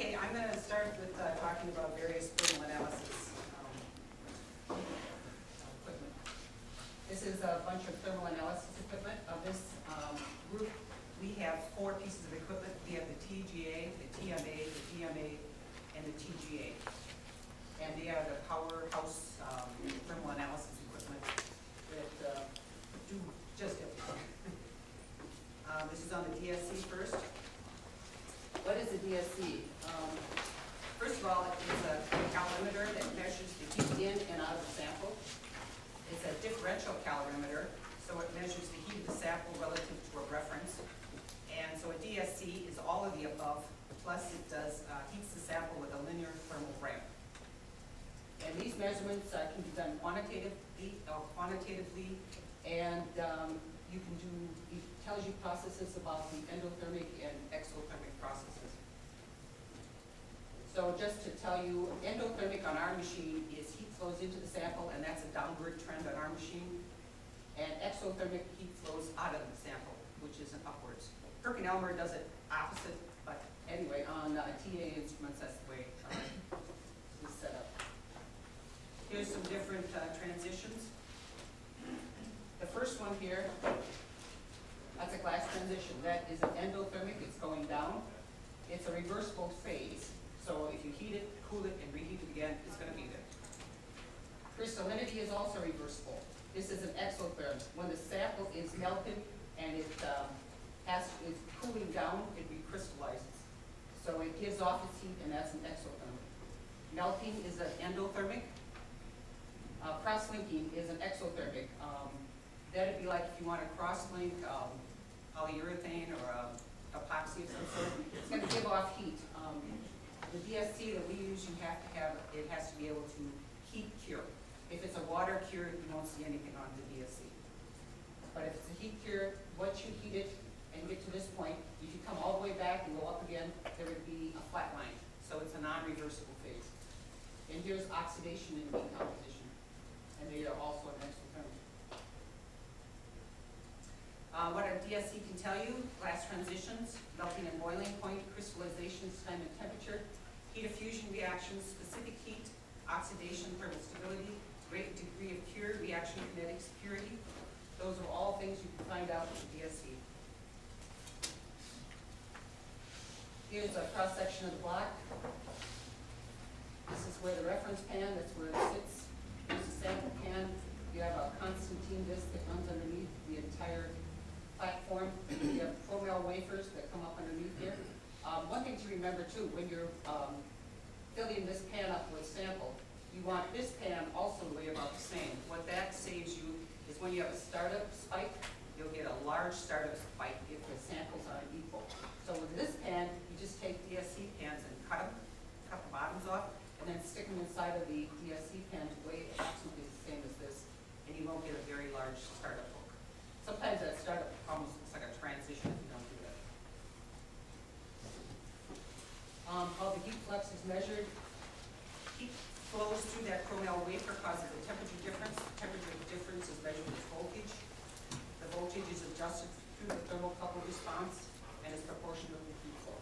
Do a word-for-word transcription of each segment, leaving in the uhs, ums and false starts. Okay, I'm going to start with uh, talking about various thermal analysis um, equipment. This is a bunch of thermal analysis equipment. Of this um, group, we have four pieces of equipment. We have the T G A, the T M A, the D M A, and the T G A. And they are the powerhouse um, thermal analysis equipment that uh, do just everything. uh, this is on the D S C first. What is the D S C? Um, first of all, it's a calorimeter that measures the heat in and out of the sample. It's a differential calorimeter, so it measures the heat of the sample relative to a reference. And so a D S C is all of the above, plus it does uh, heats the sample with a linear thermal ramp. And these measurements uh, can be done quantitatively, uh, quantitatively and um, you can do, it tells you processes about the endothermic and exothermic processes. So just to tell you, endothermic on our machine is heat flows into the sample, and that's a downward trend on our machine. And exothermic heat flows out of the sample, which is an upwards. Kirk and Elmer does it opposite, but anyway, on uh, T A instruments, that's the way uh, it's set up. Here's some different uh, transitions. The first one here, that's a glass transition. That is an endothermic, it's going down. It's a reversible phase. So if you heat it, cool it, and reheat it again, it's going to be there. Crystallinity is also reversible. This is an exotherm. When the sample is melted and it um, has, it's cooling down, it recrystallizes. So it gives off its heat, and that's an exothermic. Melting is an endothermic. Uh, cross-linking is an exothermic. Um, That would be like if you want to cross-link um, polyurethane or uh, epoxy of some sort. It's going to give off heat. Um, the D S C that we use, you have to have, it has to be able to heat cure. If it's a water cure, you won't see anything on the D S C. But if it's a heat cure, once you heat it and get to this point, if you come all the way back and go up again, there would be a flat line. So it's a non-reversible phase. And here's oxidation and decomposition. And they are also an exothermic. Uh, what a D S C can tell you, glass transitions, melting and boiling point, crystallization, time and temperature, heat effusion reactions, specific heat, oxidation, thermal stability, great degree of cure, reaction kinetics, purity. Those are all things you can find out with the D S C. Here's a cross-section of the block. This is where the reference pan, that's where it sits. Here's a sample pan. You have a Constantine disc that runs underneath the entire platform. You have chromel wafers that come up underneath here. Um, one thing to remember too, when you're um, filling this pan up with sample, you want this pan also to weigh about the same. What that saves you is when you have a startup spike, you'll get a large startup spike if the samples are unequal. So with this pan, you just take D S C pans and cut them, cut the bottoms off, and then stick them inside of the D S C pan to weigh approximately the same as this, and you won't get a very large startup. Sometimes that startup almost looks like a transition if you don't do that. Um, how the heat flux is measured. Heat flows through that chromel wafer causes a temperature difference. The temperature difference is measured as voltage. The voltage is adjusted through the thermocouple response and is proportional to the heat flow.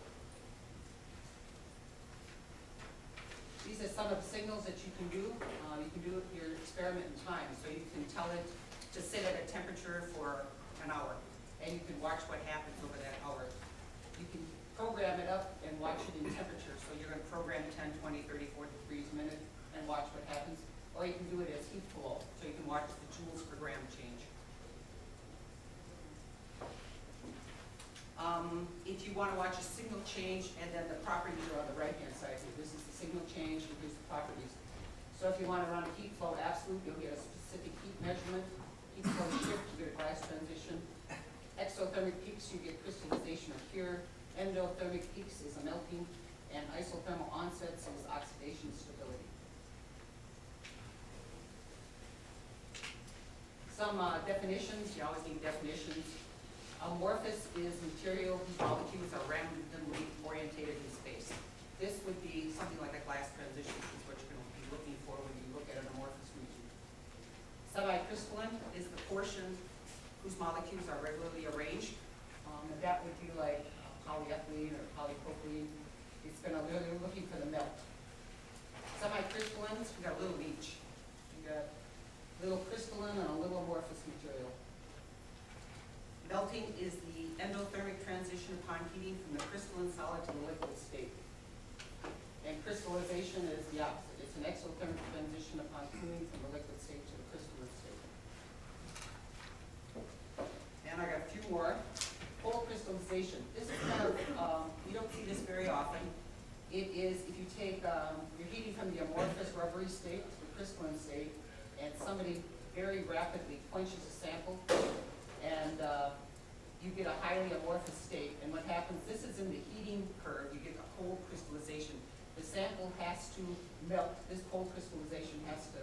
These are some of the signals that you can do. Uh, you can do your experiment in time, so you can tell it to sit at a temperature for an hour, and you can watch what happens over that hour. You can program it up and watch it in temperature, so you're going to program ten, twenty, thirty, forty degrees a minute and watch what happens, or you can do it as heat flow, so you can watch the joules per gram change. Um, if you want to watch a signal change, and then the properties are on the right-hand side here. This is the signal change, and here's the properties. So if you want to run a heat flow absolute, you'll get a specific heat measurement. Heat flow shift, you get a glass transition. Exothermic peaks, you get crystallization or cure. Endothermic peaks is a melting. And isothermal onsets is oxidation stability. Some uh, definitions, you always need definitions. Amorphous is material whose molecules are randomly orientated in space. This would be something like a glass transition, is what you're going to be looking for when you look at an amorphous region. Semi-crystalline is the portion whose molecules are regularly arranged. Um, and that would be like uh, polyethylene or polypropylene. It's gonna, we're looking for the melt. Semi-crystallines, we got a little of each. We got a little crystalline and a little amorphous material. Melting is the endothermic transition upon heating from the crystalline solid to the liquid state. And crystallization is the opposite. It's an exothermic transition upon cooling from the liquid state to the crystalline state. And I got a few more. Pole crystallization. This is kind of, um, you don't see this very often. It is if you take, um, you're heating from the amorphous rubbery state to the crystalline state, and somebody very rapidly quenches a sample, and uh, you get a highly amorphous state. And what happens, this is in the heating curve, you get a cold crystallization. The sample has to melt. This cold crystallization has to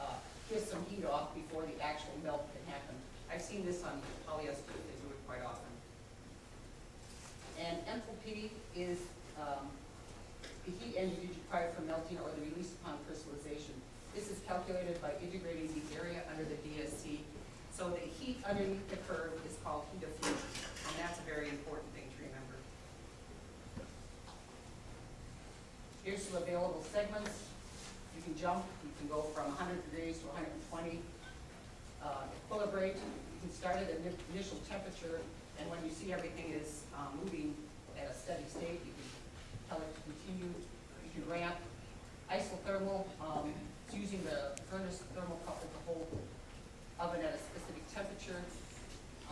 uh, kiss some heat off before the actual melt can happen. I've seen this on polyester, they do it quite often. And enthalpy is um, the heat energy required for melting or the release upon crystallization. This is calculated by integrating the area under the D S C. So the heat underneath the curve is called heat of fusion, and that's a very important thing to remember. Here's some available segments. You can jump, you can go from one hundred degrees to one hundred twenty. Uh, equilibrate, you can start at an initial temperature, and when you see everything is um, moving at a steady state, you can tell it to continue, you can ramp. Isothermal, um, it's using the furnace thermocouple to hold the oven at a specific temperature.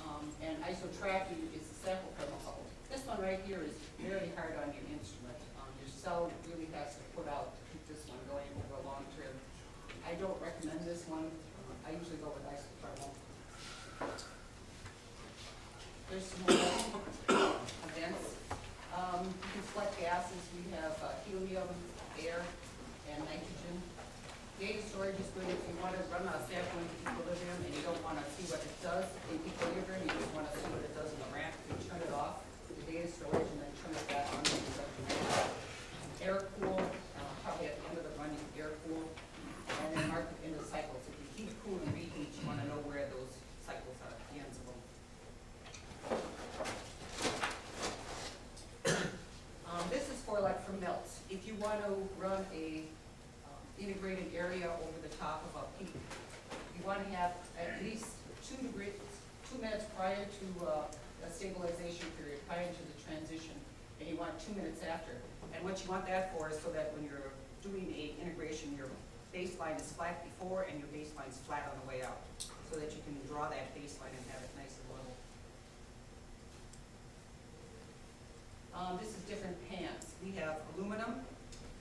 Um, and isotracking is the sample thermocouple. This one right here is very hard on your instrument. Um, your cell really has to put out to keep this one going over a long term. I don't recommend this one. I usually go with isothermal. There's some more events. Um, you can select gases. We have uh, helium, air, and nitrogen. Data storage is good if you want to run a sample in equilibrium and you don't want to see what it does in equilibrium. You just want to see what it does in the ramp. You turn it off, the data storage, and then turn it back on. Air cool, uh, probably at the end of the run, you can air cool, and then mark the end of the cycle. Keep cool and reheat. You want to know where those cycles are, the ends of them. Um, this is for like for melts. If you want to run a um, integrated area over the top of a peak, you want to have at least two degrees, two minutes prior to uh, a stabilization period, prior to the transition, and you want two minutes after. And what you want that for is so that when you're doing a integration, you're baseline is flat before and your baseline is flat on the way out, so that you can draw that baseline and have it nice and level. Um, this is different pans. We have aluminum,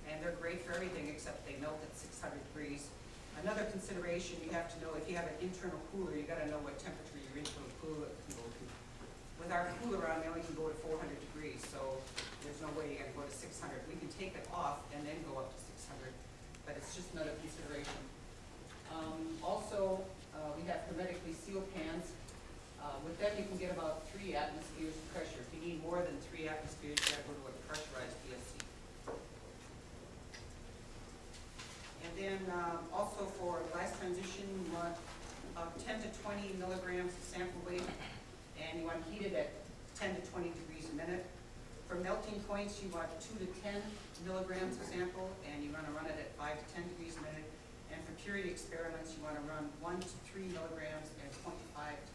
and they're great for everything except they melt at six hundred degrees. Another consideration you have to know, if you have an internal cooler, you got to know what temperature your internal cooler can go to. With our cooler on, they only can go to four hundred degrees, so there's no way you're going to go to six hundred. We can take it off and then go up to six hundred. But it's just another consideration. Um, also, uh, we have hermetically sealed pans. Uh, with them, you can get about three atmospheres of pressure. If you need more than three atmospheres, you have to go to a pressurized D S C. And then um, also for glass transition, you want uh, ten to twenty milligrams of sample weight, and you want to heat it at ten to twenty degrees a minute. For melting points, you want two to ten milligrams of sample, and you want to run it at five to ten degrees a minute. And for purity experiments, you want to run one to three milligrams and 25 to